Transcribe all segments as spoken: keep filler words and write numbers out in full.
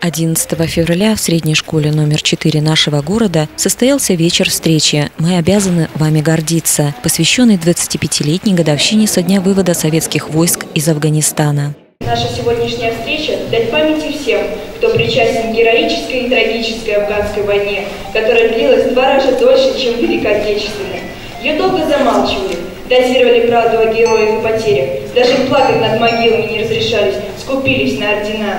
одиннадцатого февраля в средней школе номер четыре нашего города состоялся вечер встречи «Мы обязаны вами гордиться», посвященный двадцатипятилетней годовщине со дня вывода советских войск из Афганистана. Наша сегодняшняя встреча – дань памяти всем, кто причастен к героической и трагической афганской войне, которая длилась в два раза дольше, чем Великая Отечественная. Ее долго замалчивали, дозировали правду о героях и потерях, даже плакать над могилами не разрешались, скупились на ордена.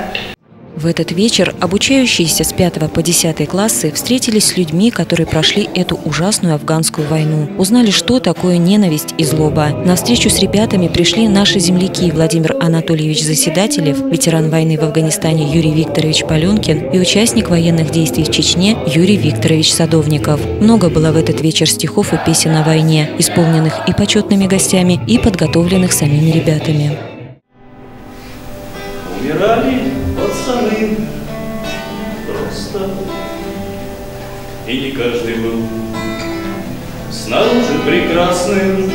В этот вечер обучающиеся с пятого по десятый классы встретились с людьми, которые прошли эту ужасную афганскую войну. Узнали, что такое ненависть и злоба. На встречу с ребятами пришли наши земляки Владимир Анатольевич Заседателев, ветеран войны в Афганистане Юрий Викторович Палёнкин и участник военных действий в Чечне Юрий Викторович Садовников. Много было в этот вечер стихов и песен о войне, исполненных и почетными гостями, и подготовленных самими ребятами. Умирали пацаны просто, и не каждый был снаружи прекрасным,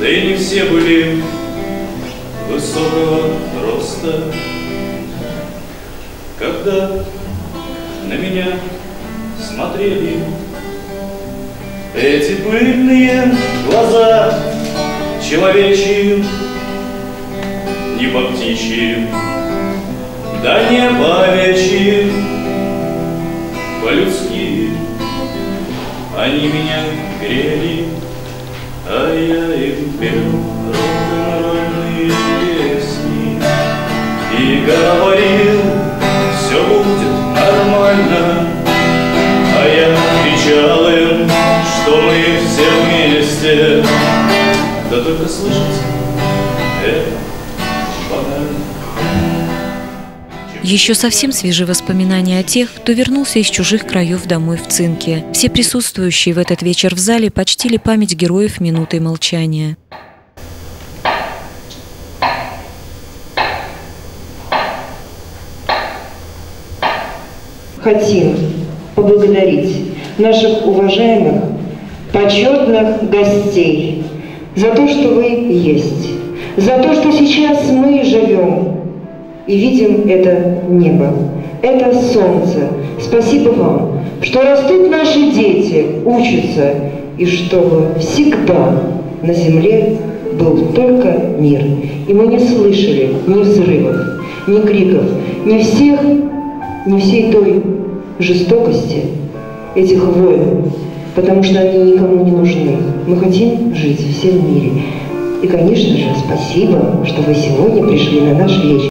да и не все были высокого роста. Когда на меня смотрели эти пыльные глаза человечьи, не по птичьи, да не по овечьи, по-людски они меня грели, а я им пел рок-н-ролльные песни и говорил, все будет нормально, а я кричал им, что мы все вместе, да только слышите это. Еще совсем свежие воспоминания о тех, кто вернулся из чужих краев домой в Цинке. Все присутствующие в этот вечер в зале почтили память героев минутой молчания. Хотим поблагодарить наших уважаемых, почетных гостей за то, что вы есть, за то, что сейчас мы живем. И видим это небо, это солнце. Спасибо вам, что растут наши дети, учатся, и чтобы всегда на земле был только мир. И мы не слышали ни взрывов, ни криков, ни всех, ни всей той жестокости этих войн, потому что они никому не нужны. Мы хотим жить в всем мире. И, конечно же, спасибо, что вы сегодня пришли на наш вечер.